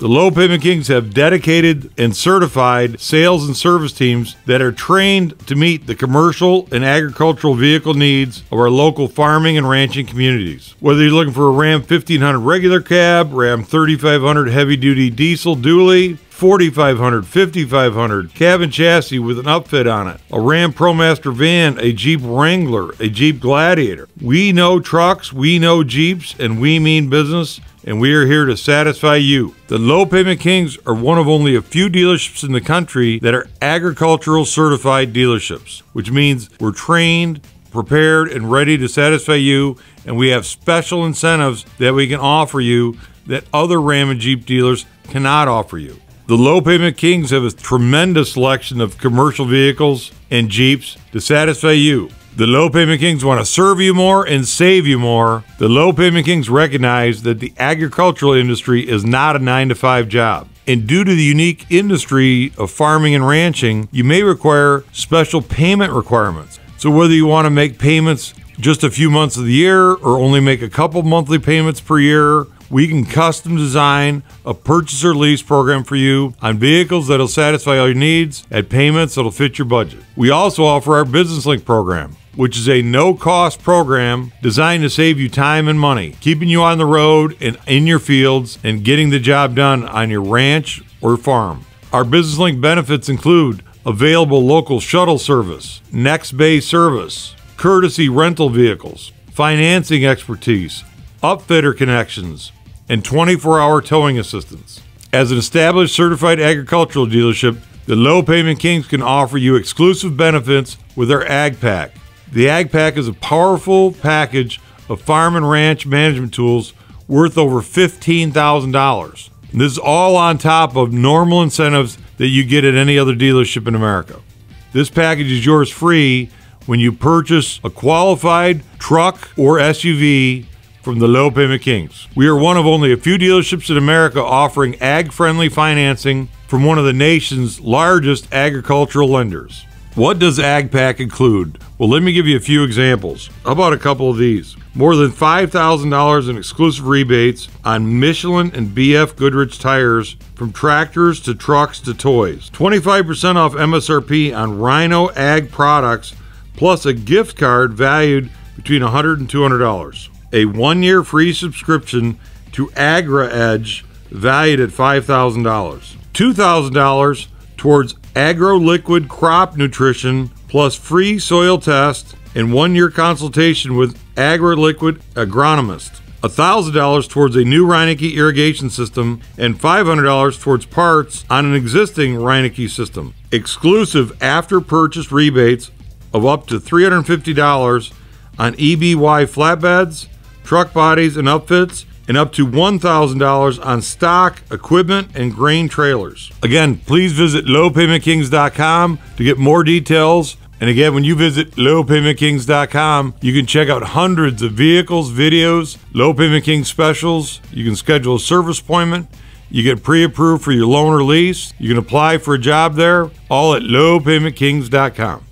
The Low Payment Kings have dedicated and certified sales and service teams that are trained to meet the commercial and agricultural vehicle needs of our local farming and ranching communities. Whether you're looking for a Ram 1500 regular cab, Ram 3500 heavy-duty diesel dually, 4500, 5500, cab and chassis with an upfit on it, a Ram ProMaster van, a Jeep Wrangler, a Jeep Gladiator. We know trucks, we know Jeeps, and we mean business, and we are here to satisfy you. The Low Payment Kings are one of only a few dealerships in the country that are agricultural certified dealerships, which means we're trained, prepared, and ready to satisfy you, and we have special incentives that we can offer you that other Ram and Jeep dealers cannot offer you. The Low Payment Kings have a tremendous selection of commercial vehicles and Jeeps to satisfy you. The Low Payment Kings want to serve you more and save you more. The Low Payment Kings recognize that the agricultural industry is not a 9-to-5 job. And due to the unique industry of farming and ranching, you may require special payment requirements. So whether you want to make payments just a few months of the year or only make a couple monthly payments per year, we can custom design a purchase or lease program for you on vehicles that'll satisfy all your needs at payments that'll fit your budget. We also offer our Business Link program, which is a no-cost program designed to save you time and money, keeping you on the road and in your fields and getting the job done on your ranch or farm. Our Business Link benefits include available local shuttle service, next bay service, courtesy rental vehicles, financing expertise, upfitter connections, and 24-hour towing assistance. As an established certified agricultural dealership, the Low Payment Kings can offer you exclusive benefits with their AgPack. The AgPack is a powerful package of farm and ranch management tools worth over $15,000. This is all on top of normal incentives that you get at any other dealership in America. This package is yours free when you purchase a qualified truck or SUV from the Low Payment Kings. We are one of only a few dealerships in America offering ag-friendly financing from one of the nation's largest agricultural lenders. What does AgPack include? Well, let me give you a few examples. How about a couple of these? More than $5,000 in exclusive rebates on Michelin and BF Goodrich tires, from tractors to trucks to toys. 25% off MSRP on Rhino ag products, plus a gift card valued between $100 and $200. A 1-year free subscription to AgriEdge valued at $5,000. $2,000 towards AgroLiquid crop nutrition, plus free soil test and 1-year consultation with AgroLiquid agronomist. $1,000 towards a new Reinecke irrigation system and $500 towards parts on an existing Reinecke system. Exclusive after-purchase rebates of up to $350 on EBY flatbeds, truck bodies and upfits, and up to $1,000 on stock, equipment, and grain trailers. Again, please visit LowPaymentKings.com to get more details. And again, when you visit LowPaymentKings.com, you can check out hundreds of vehicles, videos, Low Payment Kings specials. You can schedule a service appointment. You get pre-approved for your loan or lease. You can apply for a job there, all at LowPaymentKings.com.